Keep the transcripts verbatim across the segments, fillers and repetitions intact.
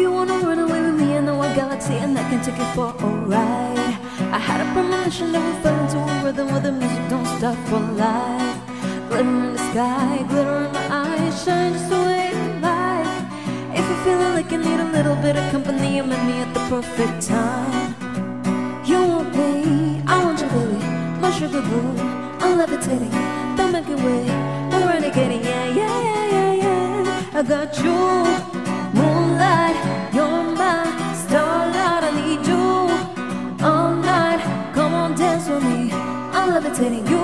you wanna run away with me, I know I got it, and I can take it for a ride. I had a premonition that we fell into a rhythm where the music don't stop for life. Glitter in the sky, glitter in my eyes, shine just the way you like. If you're feeling like you need a little bit of company, you met me at the perfect time. You want me, I want you, baby, my sugar boo. I'm levitating, don't make it wait, we're renegading, yeah, yeah, yeah, yeah, yeah. I got you, moonlight, you're my starlight. I need you all night, come on, dance with me. I'm levitating you.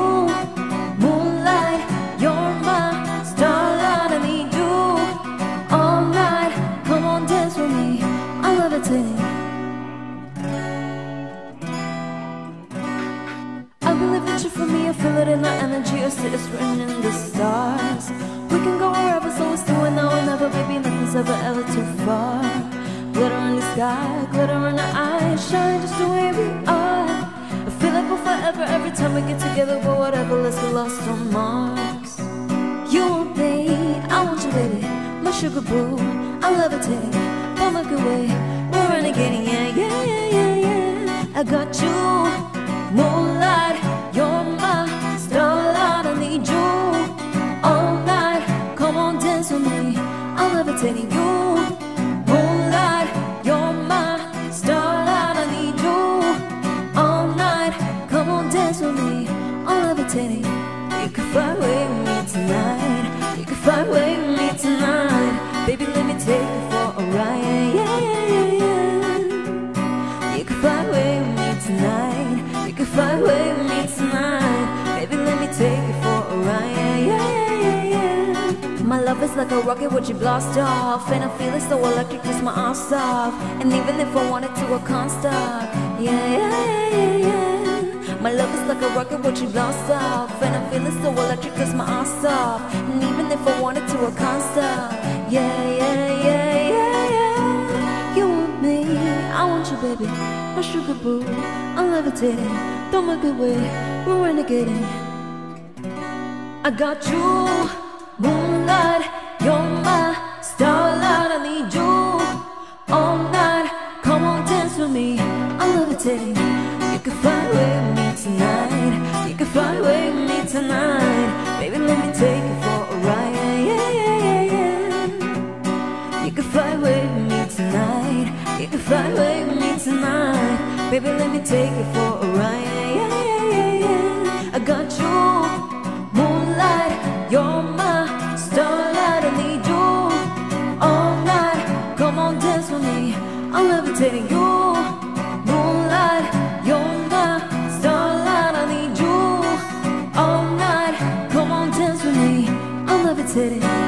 For me, I feel it in our energy, I see it's written in the stars. We can go wherever, so let's do it now or never, baby, nothing's ever, ever too far. Glitter in the sky, glitter in our eyes, shine just the way we are. I feel like we're forever every time we get together, but whatever, let's get lost on Mars. You want me, I want you, baby, my sugar boo. I'm levitating, don't look away, we're renegading, yeah, yeah, yeah, yeah, yeah. I got you, moonlight, you're my starlight, I need you all night, come on, dance with me. I'm levitating you, moonlight, you're my starlight, I need you all night, come on, dance with me. I'm levitating. You can fly away with me tonight, you can fly away with me tonight, baby, let me take you for a ride, yeah, yeah, yeah, yeah. You can fly away with me tonight, you can fly away with me. My love is like a rocket which you blast off, and I feel it so electric, just my arms off. And even if I wanted to, I can't stop. Yeah, yeah, yeah, yeah. My love is like a rocket which you blast off, and I feel it so electric, just my arms off. And even if I wanted to, I can't stop. Yeah, yeah, yeah, yeah, yeah. You want me, I want you, baby, my sugar boo. I'm levitating, don't make it wait, we're renegading. I got you. Moonlight, you're my starlight, I need you all night, come on, dance with me. I'm levitating. You can fly away with me tonight, you can fly away with me tonight, baby, let me take you for a ride, yeah, yeah, yeah, yeah. You can fly away with me tonight, you can fly away with me tonight, baby, let me take you for a ride, yeah, yeah, yeah, yeah. I got you, moonlight, you're my I'm levitating you, moonlight, you're my starlight, I need you all night, come on, dance with me, I'm levitating.